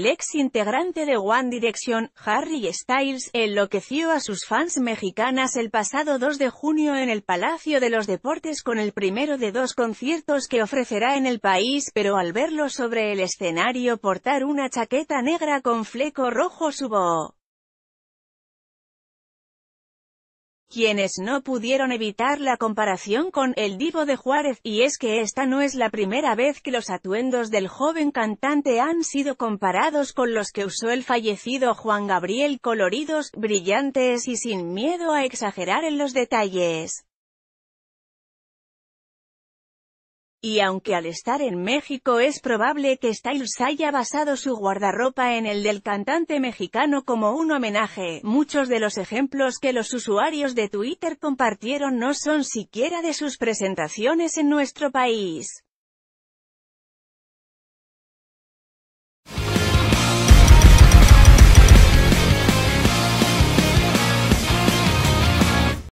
el ex integrante de One Direction, Harry Styles, enloqueció a sus fans mexicanas el pasado 2 de junio en el Palacio de los Deportes con el primero de dos conciertos que ofrecerá en el país, pero al verlo sobre el escenario portar una chaqueta negra con fleco rojo subió. Quienes no pudieron evitar la comparación con el divo de Juárez, y es que esta no es la primera vez que los atuendos del joven cantante han sido comparados con los que usó el fallecido Juan Gabriel: coloridos, brillantes y sin miedo a exagerar en los detalles. Y aunque al estar en México es probable que Styles haya basado su guardarropa en el del cantante mexicano como un homenaje, muchos de los ejemplos que los usuarios de Twitter compartieron no son siquiera de sus presentaciones en nuestro país.